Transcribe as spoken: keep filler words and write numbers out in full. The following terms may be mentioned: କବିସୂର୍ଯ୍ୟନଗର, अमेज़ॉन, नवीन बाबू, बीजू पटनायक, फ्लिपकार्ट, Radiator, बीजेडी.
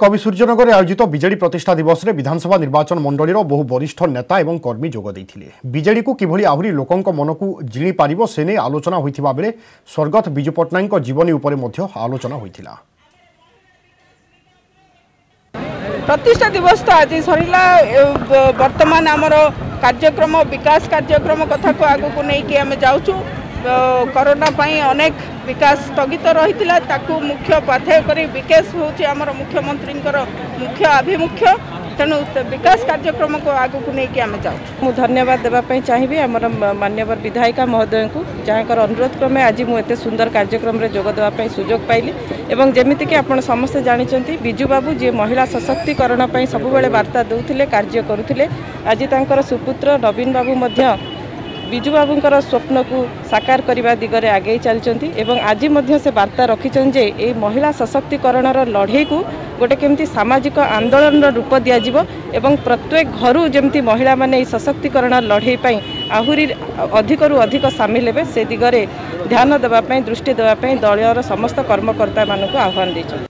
कवि सूर्यनगर आयोजित बीजेडी प्रतिष्ठा दिवस में विधानसभा निर्वाचन मंडल बहु वरिष्ठ नेता और कर्मी जोगद बीजेडी को किभली आहुरी लोकों मन को जिणी पारिबो से नहीं आलोचना होता बेले स्वर्गत बीजू पटनायक जीवनी उपरे मध्य आलोचना होता। प्रतिष्ठा दिवस तो आज सरला बर्तमान आमर कार्यक्रम विकास कार्यक्रम कथा को आगे को लेकिन जाऊँ कोरोना पाई अनेक विकास स्थगित रही मुख्य पाथेय कर विकास होमर मुख्यमंत्री मुख्य आभिमुख्य तेणु विकास कार्यक्रम को आगे को लेकिन आम जाऊँ। मुझे धन्यवाद देवाई चाहिए आमर मान्यवर विधायिका महोदय को जहाँ अनुरोध क्रमे आज मुझे सुंदर कार्यक्रम में जोग देवाई सुजोग पाइली और जमीक आप समस्ते जानते बीजू बाबू जी महिला सशक्तिकरण सब बार्ता दूते कार्य करुले आज तर सुपुत्र नवीन बाबू बीजू बाबूंकर स्वप्न को साकार करने दिगरे आगे चलती आज से वार्ता रखिछन जे ए महिला सशक्तिकरण लड़े को गोटे केमती सामाजिक आंदोलन रूप दिया एवं प्रत्येक घर जमती महिला माने सशक्तिकरण लड़े आहुरी अधिकरू अधिक सामिल हे से दिगरे ध्यान देवाई दृष्टि देवाई दल समस्त कर्मकर्ता मानक आह्वान देछन।